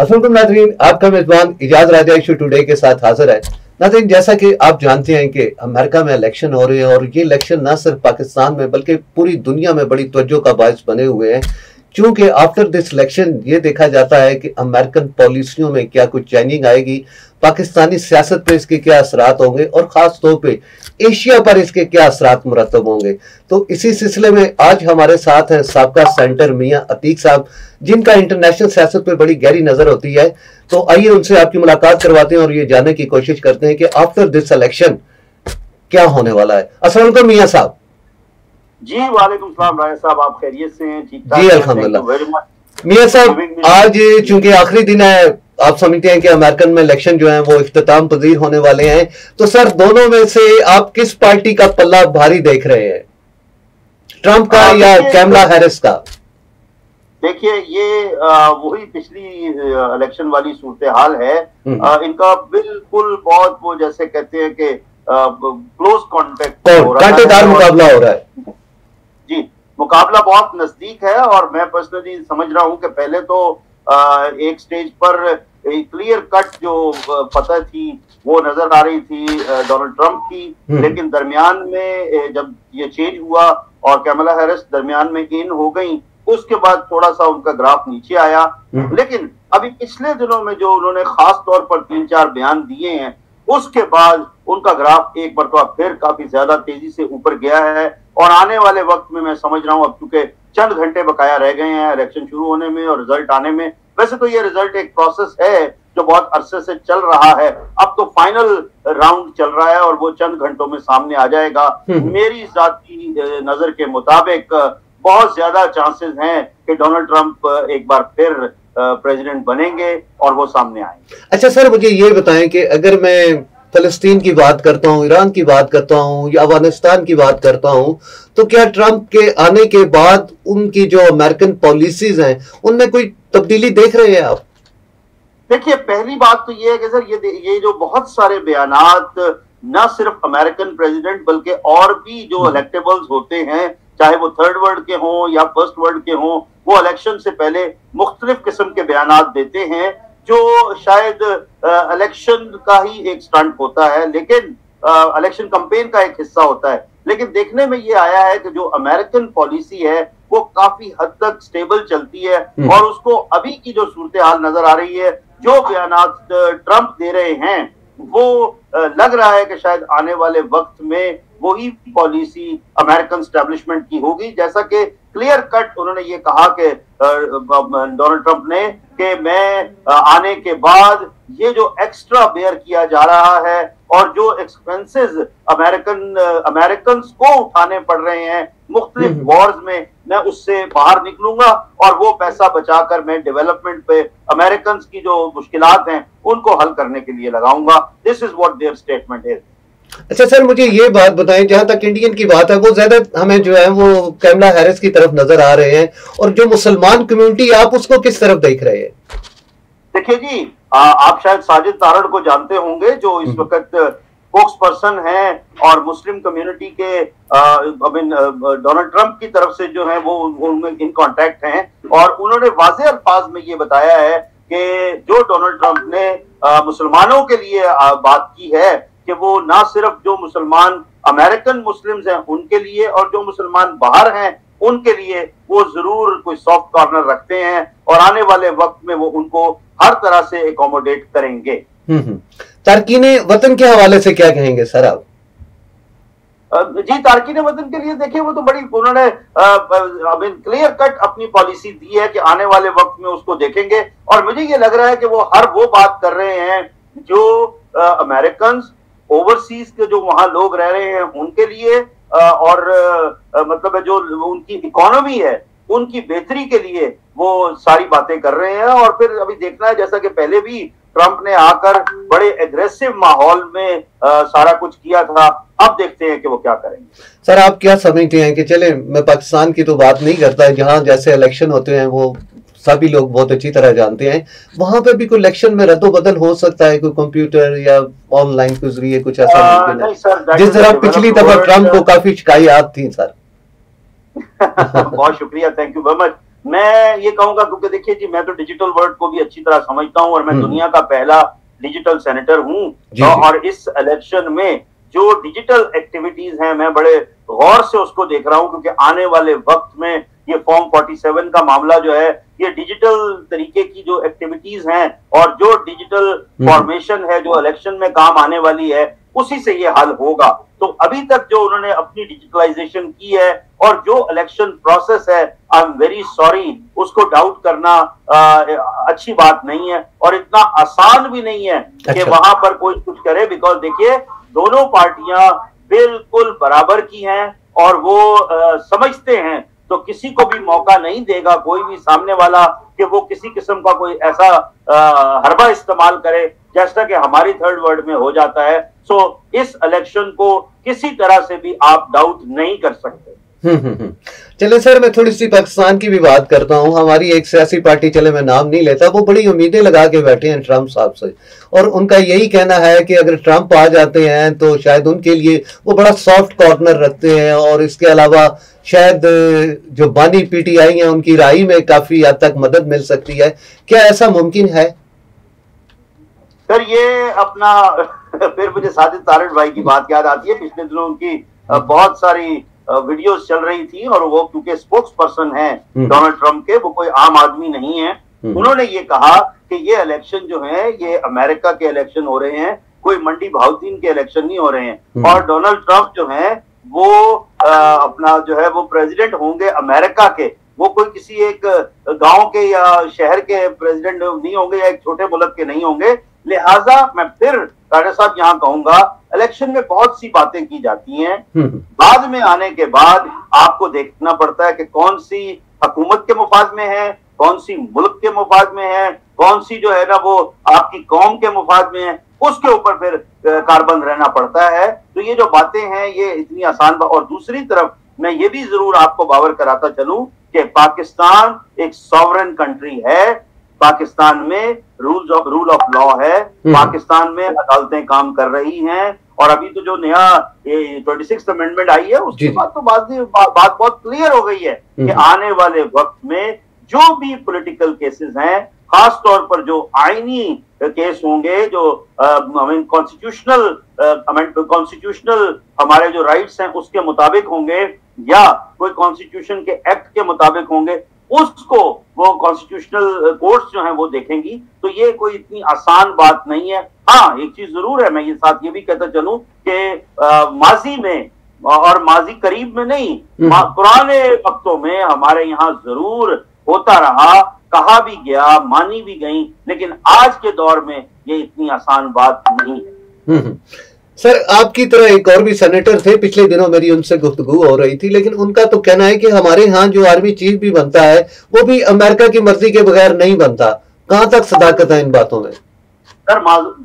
अस्सलामुअलैकुम नाज़रीन, आपका मेजबान इजाज़ राजा इशू टुडे के साथ हाजिर है। नाज़रीन, जैसा कि आप जानते हैं कि अमेरिका में इलेक्शन हो रहे हैं और ये इलेक्शन ना सिर्फ पाकिस्तान में बल्कि पूरी दुनिया में बड़ी तवज्जो का बायस बने हुए हैं, क्योंकि आफ्टर दिस इलेक्शन ये देखा जाता है कि अमेरिकन पॉलिसियों में क्या कुछ चेंजिंग आएगी, पाकिस्तानी सियासत पर इसके क्या असरात होंगे और ख़ास तौर पर एशिया पर इसके क्या असरात मुरतब होंगे। तो इसी सिलसिले में आज हमारे साथ हैं साबका सेंटर मियाँ अतीक साहब, जिनका इंटरनेशनल सियासत पर बड़ी गहरी नज़र होती है। तो आइए उनसे आपकी मुलाकात करवाते हैं और ये जानने की कोशिश करते हैं कि आफ्टर दिस इलेक्शन क्या होने वाला है। अस्सलाम वालेकुम मियाँ साहब। जी वालेकुम सलाम राय साहब, आप खैरियत से हैं? ठीक जी अल्हम्दुलिल्लाह। मियाँ साहब, आज चूंकि आखिरी दिन है, आप समझते हैं कि अमेरिकन में इलेक्शन जो है वो इख्तिताम पजीर होने वाले हैं, तो सर दोनों में से आप किस पार्टी का पल्ला भारी देख रहे हैं, ट्रम्प का या कैमला हैरिस का? देखिए, ये वही पिछली इलेक्शन वाली सूरत हाल है। इनका बिल्कुल बहुत वो जैसे कहते हैं कि क्लोज कांटेदार मुकाबला हो रहा है। जी, मुकाबला बहुत नजदीक है और मैं पर्सनली समझ रहा हूं कि पहले तो एक स्टेज पर एक क्लियर कट जो फतह थी वो नजर आ रही थी डोनाल्ड ट्रंप की, लेकिन दरमियान में जब ये चेंज हुआ और कैमला हैरिस दरमियान में इन हो गई, उसके बाद थोड़ा सा उनका ग्राफ नीचे आया। लेकिन अभी पिछले दिनों में जो उन्होंने खास तौर पर 3-4 बयान दिए हैं, उसके बाद उनका ग्राफ एक मरतबा फिर काफी ज्यादा तेजी से ऊपर गया है और आने वाले वक्त में मैं समझ रहा हूं, अब चूंकि चंद घंटे बकाया रह गए हैं इलेक्शन शुरू होने में और रिजल्ट आने में, वैसे तो ये रिजल्ट एक प्रोसेस है जो बहुत अरसे से चल रहा है, अब तो फाइनल राउंड चल रहा है और वो चंद घंटों में सामने आ जाएगा। मेरी जाती नजर के मुताबिक बहुत ज्यादा चांसेस हैं कि डोनाल्ड ट्रंप एक बार फिर प्रेसिडेंट बनेंगे और वो सामने आएंगे। अच्छा सर, मुझे ये बताएं कि अगर मैं फिलिस्तीन की बात करता हूँ, ईरान की बात करता हूँ या अफगानिस्तान की बात करता हूँ, तो क्या ट्रंप के आने के बाद उनकी जो अमेरिकन पॉलिसीज हैं उनमें कोई तब्दीली देख रहे हैं आप? देखिए, पहली बात तो ये है कि सर ये जो बहुत सारे बयानात न सिर्फ अमेरिकन प्रेसिडेंट बल्कि और भी जो इलेक्टेबल्स होते हैं, चाहे वो थर्ड वर्ल्ड के हों या फर्स्ट वर्ल्ड के हों, वो इलेक्शन से पहले मुख्तलिफ किस्म के बयानात देते हैं जो शायद इलेक्शन का ही एक स्टंट होता है, लेकिन इलेक्शन कंपेन का एक हिस्सा होता है। लेकिन देखने में ये आया है कि जो अमेरिकन पॉलिसी है वो काफी हद तक स्टेबल चलती है और उसको अभी की जो सूरत हाल नजर आ रही है, जो बयानात ट्रंप दे रहे हैं, वो लग रहा है कि शायद आने वाले वक्त में वही पॉलिसी अमेरिकन स्टैब्लिशमेंट की होगी। जैसा कि क्लियर कट उन्होंने ये कहा कि डोनाल्ड ट्रंप ने कि मैं आने के बाद ये जो एक्स्ट्रा बेयर किया जा रहा है और जो एक्सपेंसेस अमेरिकन को उठाने पड़ रहे हैं मुख्तलिफ वॉर्स में, मैं उससे बाहर निकलूंगा और वो पैसा बचाकर मैं डेवलपमेंट पे अमेरिकन की जो मुश्किलात हैं उनको हल करने के लिए लगाऊंगा। This is what their statement is. अच्छा सर, मुझे ये बात बताएं, जहां तक इंडियन की बात है वो ज्यादा हमें जो है वो कैमला हैरिस की तरफ नजर आ रहे हैं, और जो मुसलमान कम्युनिटी आप उसको किस तरफ देख रहे हैं? देखिए जी, आप शायद साजिद तारण को जानते होंगे जो इस वक्त स्पोक्स पर्सन है और मुस्लिम कम्युनिटी के डोनाल्ड ट्रंप की तरफ से जो है वो इन कॉन्टेक्ट हैं, और उन्होंने वाज़े अल्फाज में ये बताया है कि जो डोनाल्ड ट्रंप ने मुसलमानों के लिए बात की है कि वो ना सिर्फ जो मुसलमान अमेरिकन मुस्लिम्स हैं उनके लिए और जो मुसलमान बाहर हैं उनके लिए वो जरूर कोई सॉफ्ट कॉर्नर रखते हैं और आने वाले वक्त में वो उनको हर तरह से एकोमोडेट करेंगे। तारकीने वतन के हवाले से क्या कहेंगे सर आप? जी, तारकीने वतन के लिए देखिए, वो तो बड़ी उन्होंने क्लियर कट अपनी पॉलिसी दी है कि आने वाले वक्त में उसको देखेंगे, और मुझे ये लग रहा है कि वो हर वो बात कर रहे हैं जो अमेरिकन ओवरसीज के जो वहां लोग रह रहे हैं उनके लिए और मतलब जो उनकी इकोनॉमी है उनकी बेहतरी के लिए वो सारी बातें कर रहे हैं। और फिर अभी देखना है, जैसा कि पहले भी ट्रंप ने आकर बड़े एग्रेसिव माहौल में सारा कुछ किया था, अब देखते हैं कि वो क्या करेंगे। सर आप क्या समझते हैं कि चले मैं पाकिस्तान की तो बात नहीं करता, जहाँ जैसे इलेक्शन होते हैं वो सभी लोग बहुत अच्छी तरह जानते हैं, वहां पे भी कोई इलेक्शन में रद्दो बदल हो सकता है, कोई कंप्यूटर या ऑनलाइन के जरिए कुछ ऐसा नहीं सर, जिस तरह पिछली दफा ट्रंप को काफी शिकायत थी सर। बहुत शुक्रिया, थैंक यू वेरी मच। मैं ये कहूंगा क्योंकि देखिए जी, मैं तो डिजिटल वर्ल्ड को भी अच्छी तरह समझता हूं और मैं दुनिया का पहला डिजिटल सेनेटर हूं और इस इलेक्शन में जो डिजिटल एक्टिविटीज हैं मैं बड़े गौर से उसको देख रहा हूं क्योंकि आने वाले वक्त में ये फॉर्म 47 का मामला जो है ये डिजिटल तरीके की जो एक्टिविटीज हैं और जो डिजिटल फॉर्मेशन है जो इलेक्शन में काम आने वाली है उसी से ये हल होगा। तो अभी तक जो उन्होंने अपनी डिजिटलाइजेशन की है और जो इलेक्शन प्रोसेस है, आई एम वेरी सॉरी, उसको डाउट करना अच्छी बात नहीं है और इतना आसान भी नहीं है कि वहां पर कोई कुछ करे, बिकॉज देखिए दोनों पार्टियां बिल्कुल बराबर की हैं और वो समझते हैं तो किसी को भी मौका नहीं देगा कोई भी सामने वाला कि वो किसी किस्म का कोई ऐसा हरबा इस्तेमाल करे जैसा कि हमारी थर्ड वर्ल्ड में हो जाता है। सो इस इलेक्शन को किसी तरह से भी आप डाउट नहीं कर सकते। चले सर, मैं थोड़ी सी पाकिस्तान की भी बात करता हूँ। हमारी एक सियासी पार्टी, चले मैं नाम नहीं लेता, वो बड़ी उम्मीदें लगा के बैठे हैं ट्रंप साहब से और उनका यही कहना है कि अगर ट्रंप आ जाते हैं तो शायद उनके लिए वो बड़ा सॉफ्ट कॉर्नर रखते हैं और इसके अलावा शायद जो बानी पीटीआई है उनकी राय में काफी हद तक मदद मिल सकती है। क्या ऐसा मुमकिन है सर? ये अपना फिर मुझे साजिद तारीन भाई की बात याद आती है। पिछले दिनों की बहुत सारी वीडियोस चल रही थी और वो क्योंकि स्पोक्स पर्सन हैं डोनाल्ड ट्रंप के, वो कोई आम आदमी नहीं है। उन्होंने ये कहा कि ये इलेक्शन जो है ये अमेरिका के इलेक्शन हो रहे हैं, कोई मंडी भाउद्दीन के इलेक्शन नहीं हो रहे हैं और डोनाल्ड ट्रंप जो है वो अपना जो है वो प्रेसिडेंट होंगे अमेरिका के, वो कोई किसी एक गांव के या शहर के प्रेसिडेंट नहीं होंगे या एक छोटे मुल्क के नहीं होंगे। लिहाजा मैं फिर राजा साहब यहाँ कहूंगा, इलेक्शन में बहुत सी बातें की जाती हैं, बाद में आने के बाद आपको देखना पड़ता है कि कौन सी हकूमत के मुफाद में है, कौन सी मुल्क के मुफाद में है, कौन सी जो है ना वो आपकी कौम के मुफाद में है, उसके ऊपर फिर कारबंद रहना पड़ता है। तो ये जो बातें हैं ये इतनी आसान। और दूसरी तरफ मैं ये भी जरूर आपको बावर कराता चलूं कि पाकिस्तान एक सॉवरेन कंट्री है, पाकिस्तान में रूल ऑफ लॉ है, पाकिस्तान में अदालतें काम कर रही हैं और अभी तो जो नया 26 अमेंडमेंट आई है उसके बाद तो बात बहुत क्लियर हो गई है कि आने वाले वक्त में जो भी पॉलिटिकल केसेस हैं, खास तौर पर जो आईनी केस होंगे, जो कॉन्स्टिट्यूशनल हमारे जो राइट्स हैं उसके मुताबिक होंगे या कोई कॉन्स्टिट्यूशन के एक्ट के मुताबिक होंगे, उसको वो कॉन्स्टिट्यूशनल कोर्ट्स जो हैं वो देखेंगी। तो ये कोई इतनी आसान बात नहीं है। हाँ, एक चीज जरूर है, मैं ये साथ ये भी कहता चलूं कि माजी में और माजी करीब में नहीं, पुराने वक्तों में हमारे यहाँ जरूर होता रहा, कहा भी गया, मानी भी गई, लेकिन आज के दौर में ये इतनी आसान बात नहीं है। सर, आपकी तरह एक और भी सेनेटर थे, पिछले दिनों मेरी उनसे गुफ्तगू हो रही थी, लेकिन उनका तो कहना है कि हमारे यहाँ जो आर्मी चीफ भी बनता है वो भी अमेरिका की मर्जी के बगैर नहीं बनता। कहाँ तक सदाकत है इन बातों में?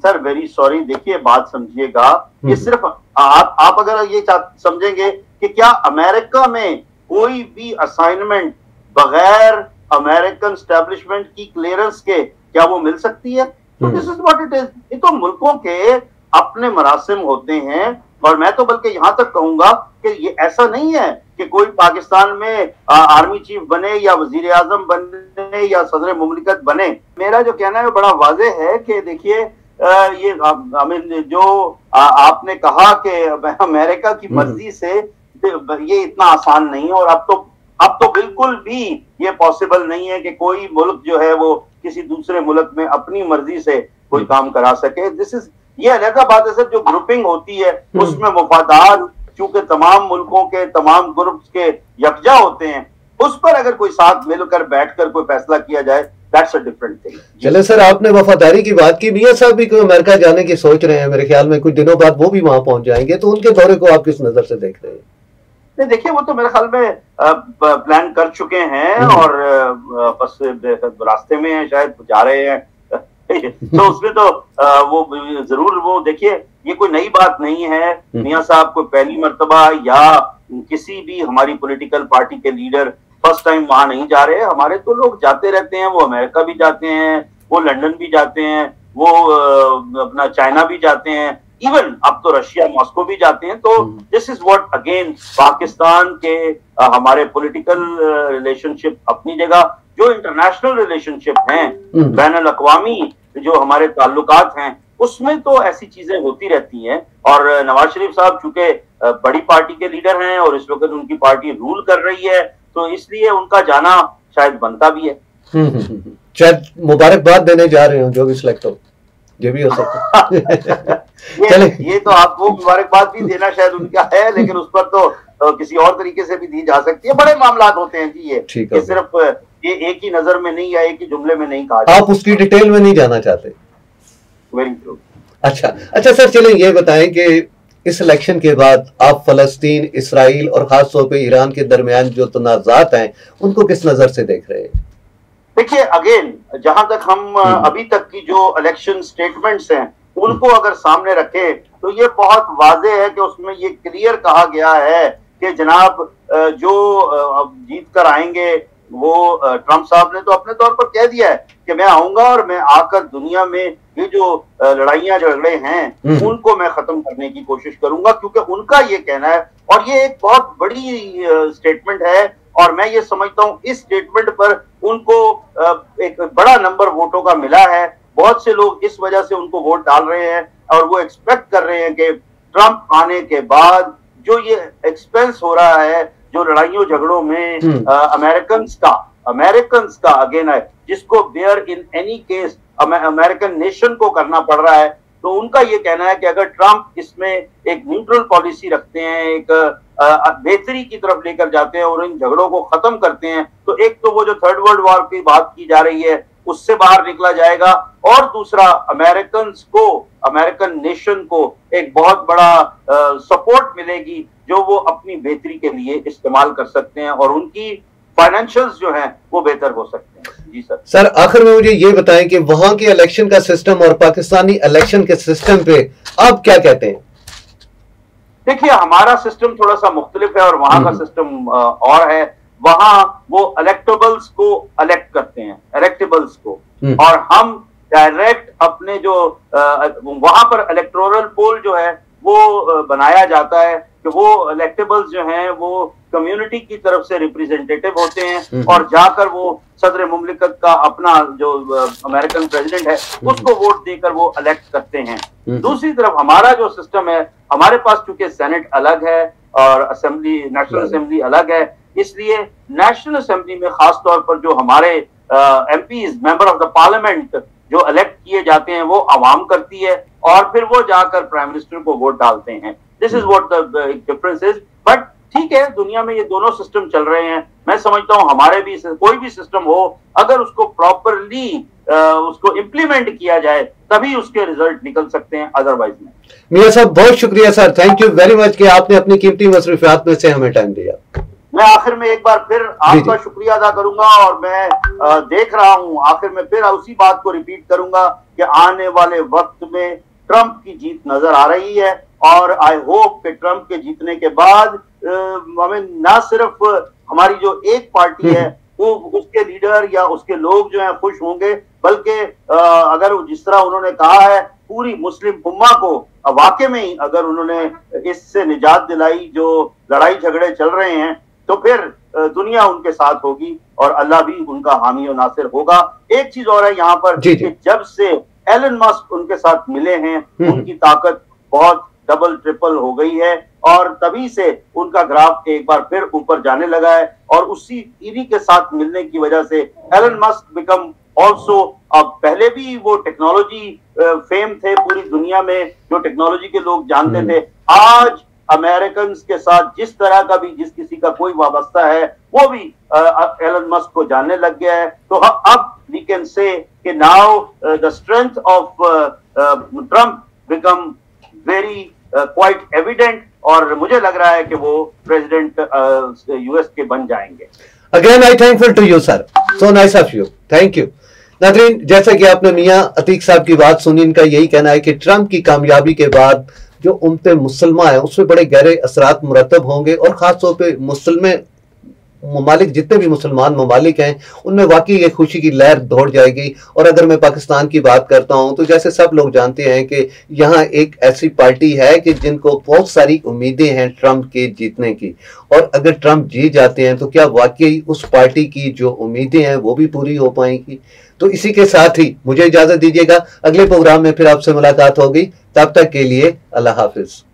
सर वेरी सॉरी, देखिए बात समझिएगा, ये सिर्फ आप अगर ये समझेंगे कि क्या अमेरिका में कोई भी असाइनमेंट बगैर अमेरिकन स्टैब्लिशमेंट की क्लियरेंस के क्या वो मिल सकती है? तो this is what it is. ये तो मुल्कों के अपने मरासिम होते हैं और मैं तो बल्कि यहां तक कहूंगा कि ये ऐसा नहीं है कि कोई पाकिस्तान में आर्मी चीफ बने या वजीर आजम बने या सदर मुमलिकत बने। मेरा जो कहना है बड़ा वाजे है कि देखिए ये जो आपने कहा कि अमेरिका की मर्जी से, ये इतना आसान नहीं है और अब तो बिल्कुल भी ये पॉसिबल नहीं है कि कोई मुल्क जो है वो किसी दूसरे मुल्क में अपनी मर्जी से कोई काम करा सके। दिस इज ये अलग बात है सर, जो ग्रुपिंग होती है उसमें मुफादात चूंकि तमाम मुल्कों के तमाम ग्रुप्स के यकजा होते हैं, उस पर अगर कोई साथ मिलकर बैठकर कोई फैसला किया जाए, दैट्स अ डिफरेंट थिंग। चले सर, आपने वफादारी की बात की, मियां साहब भी अमेरिका जाने की सोच रहे हैं, मेरे ख्याल में कुछ दिनों बाद वो भी वहां पहुंच जाएंगे, तो उनके दौरे को आप किस नजर से देख रहे हैं? नहीं देखिए, वो तो मेरे ख्याल में प्लान कर चुके हैं और बस रास्ते में है, शायद जा रहे हैं। तो उसमें तो वो जरूर, वो देखिए ये कोई नई बात नहीं है मियां साहब, कोई पहली मर्तबा या किसी भी हमारी पॉलिटिकल पार्टी के लीडर फर्स्ट टाइम वहां नहीं जा रहे। हमारे तो लोग जाते रहते हैं, वो अमेरिका भी जाते हैं, वो लंदन भी जाते हैं, वो अपना चाइना भी जाते हैं, इवन अब तो रशिया मॉस्को भी जाते हैं। तो this is what again Pakistan के हमारे पॉलिटिकल रिलेशनशिप अपनी जगह, जो इंटरनेशनल रिलेशनशिप हैं, बैनुल अक्वामी जो हमारे ताल्लुकात हैं, उसमें तो ऐसी चीजें होती रहती हैं। और नवाज शरीफ साहब चूंकि बड़ी पार्टी के लीडर हैं और इस वक्त उनकी पार्टी रूल कर रही है, तो इसलिए उनका जाना शायद बनता भी है। शायद मुबारकबाद देने जा रहे हो जो भी सिलेक्ट हो, ये भी हो सकता ये तो आपको मुबारकबाद भी देना शायद उनका है, लेकिन उस पर तो किसी और तरीके से भी दी जा सकती है। बड़े मामलात होते हैं जी, ये सिर्फ ये एक ही नजर में नहीं या एक ही जुमले में नहीं कहा। आप उसकी डिटेल में नहीं जाना चाहते? Very true. अच्छा सर, चलें ये बताएं कि इस इलेक्शन के बाद आप फलस्तीन, इसराइल और खास तौर पे ईरान के दरमियान जो तनाज़ात हैं उनको किस नजर से देख रहे हैं? देखिए अगेन, जहां तक हम अभी तक की जो इलेक्शन स्टेटमेंट्स हैं उनको अगर सामने रखें तो ये बहुत वाजह है कि उसमें ये क्लियर कहा गया है कि जनाब जो जीत कर आएंगे वो, ट्रम्प साहब ने तो अपने तौर पर कह दिया है कि मैं आऊंगा और मैं आकर दुनिया में ये जो लड़ाइयां झगड़े हैं उनको मैं खत्म करने की कोशिश करूंगा, क्योंकि उनका ये कहना है। और ये एक बहुत बड़ी स्टेटमेंट है और मैं ये समझता हूँ इस स्टेटमेंट पर उनको एक बड़ा नंबर वोटों का मिला है। बहुत से लोग इस वजह से उनको वोट डाल रहे हैं और वो एक्सपेक्ट कर रहे हैं कि ट्रंप आने के बाद जो ये एक्सपेंस हो रहा है जो लड़ाइयों झगड़ों में अमेरिकन का अगेन है, जिसको bear in any case American nation को करना पड़ रहा है, तो उनका ये कहना है कि अगर ट्रंप इसमें एक न्यूट्रल पॉलिसी रखते हैं, एक बेहतरी की तरफ लेकर जाते हैं और इन झगड़ों को खत्म करते हैं, तो एक तो वो जो थर्ड वर्ल्ड वॉर की बात की जा रही है उससे बाहर निकला जाएगा, और दूसरा अमेरिकन्स को, अमेरिकन नेशन को एक बहुत बड़ा सपोर्ट मिलेगी जो वो अपनी बेहतरी के लिए इस्तेमाल कर सकते हैं और उनकी फाइनेंशियल्स जो हैं वो बेहतर हो सकते हैं। जी सर, आखिर में मुझे ये बताएं कि वहां के इलेक्शन का सिस्टम और पाकिस्तानी इलेक्शन के सिस्टम पे आप क्या कहते हैं? देखिए हमारा सिस्टम थोड़ा सा मुख्तलिफ है और वहां का सिस्टम और है। वहां वो इलेक्टेबल्स को इलेक्ट करते हैं, इलेक्टेबल्स को, और हम डायरेक्ट अपने जो वहां पर इलेक्टोरल पोल जो है वो बनाया जाता है कि वो इलेक्टेबल्स जो हैं वो कम्युनिटी की तरफ से रिप्रेजेंटेटिव होते हैं और जाकर वो सदर मुमलिकत का अपना जो अमेरिकन प्रेसिडेंट है उसको वोट देकर वो इलेक्ट करते हैं। दूसरी तरफ हमारा जो सिस्टम है, हमारे पास चूंकि सेनेट अलग है और असेंबली, नेशनल असेंबली अलग है, इसलिए नेशनल असेंबली में खास तौर पर जो हमारे MPs, member of the parliament जो इलेक्ट किए जाते हैं वो आवाम करती है और फिर वो जाकर प्राइम मिनिस्टर को वोट डालते हैं। This is what the difference is. But ठीक है, दुनिया में ये दोनों सिस्टम चल रहे हैं। मैं समझता हूँ हमारे भी कोई भी सिस्टम हो अगर उसको प्रॉपरली उसको इम्प्लीमेंट किया जाए तभी उसके रिजल्ट निकल सकते हैं, अदरवाइज नहीं। मियां साहब बहुत शुक्रिया sir, thank you very much कि आपने अपनी कीमती मसरूफियात में से हमें टाइम दिया। मैं आखिर में एक बार फिर आपका शुक्रिया अदा करूंगा और मैं देख रहा हूं आखिर में फिर उसी बात को रिपीट करूंगा कि आने वाले वक्त में ट्रंप की जीत नजर आ रही है और आई होप कि ट्रंप के जीतने के बाद हमें ना सिर्फ हमारी जो एक पार्टी है वो उसके लीडर या उसके लोग जो हैं खुश होंगे, बल्कि अगर जिस तरह उन्होंने कहा है पूरी मुस्लिम उम्मा को वाकई में ही अगर उन्होंने इससे निजात दिलाई जो लड़ाई झगड़े चल रहे हैं, तो फिर दुनिया उनके साथ होगी और अल्लाह भी उनका हामी और नासिर होगा। एक चीज और है यहाँ पर कि जब से एलन मस्क उनके साथ मिले हैं उनकी ताकत बहुत डबल ट्रिपल हो गई है और तभी से उनका ग्राफ एक बार फिर ऊपर जाने लगा है और उसी इन्हीं के साथ मिलने की वजह से एलन मस्क बिकम ऑल्सो, अब पहले भी वो टेक्नोलॉजी फेम थे, पूरी दुनिया में जो टेक्नोलॉजी के लोग जानते थे, आज अमेरिकन के साथ जिस तरह का भी जिस किसी का कोई वाबस्ता है वो भी एलन मस्क को जानने लग गया है। तो अब वी कैन से कि now the strength of Trump become very quite evident और मुझे लग रहा है कि वो प्रेसिडेंट यूएस के बन जाएंगे। Again I thankful to you sir, so nice of you, thank you. Nadreen, जैसा कि आपने मियां अतीक साहब की बात सुनी, इनका यही कहना है कि ट्रंप की कामयाबी के बाद जो उम्मत मुसलमा है उसमें बड़े गहरे असरात मुरतब होंगे और खास तौर पर मुसलमान ममालिक जितने भी मुसलमान ममालिक हैं उनमें वाकई एक खुशी की लहर दौड़ जाएगी। और अगर मैं पाकिस्तान की बात करता हूं तो जैसे सब लोग जानते हैं कि यहाँ एक ऐसी पार्टी है कि जिनको बहुत सारी उम्मीदें हैं ट्रंप के जीतने की, और अगर ट्रंप जीत जाते हैं तो क्या वाकई उस पार्टी की जो उम्मीदें हैं वो भी पूरी हो पाएंगी। तो इसी के साथ ही मुझे इजाज़त दीजिएगा, अगले प्रोग्राम में फिर आपसे मुलाकात होगी, तब तक के लिए अल्लाह हाफिज़।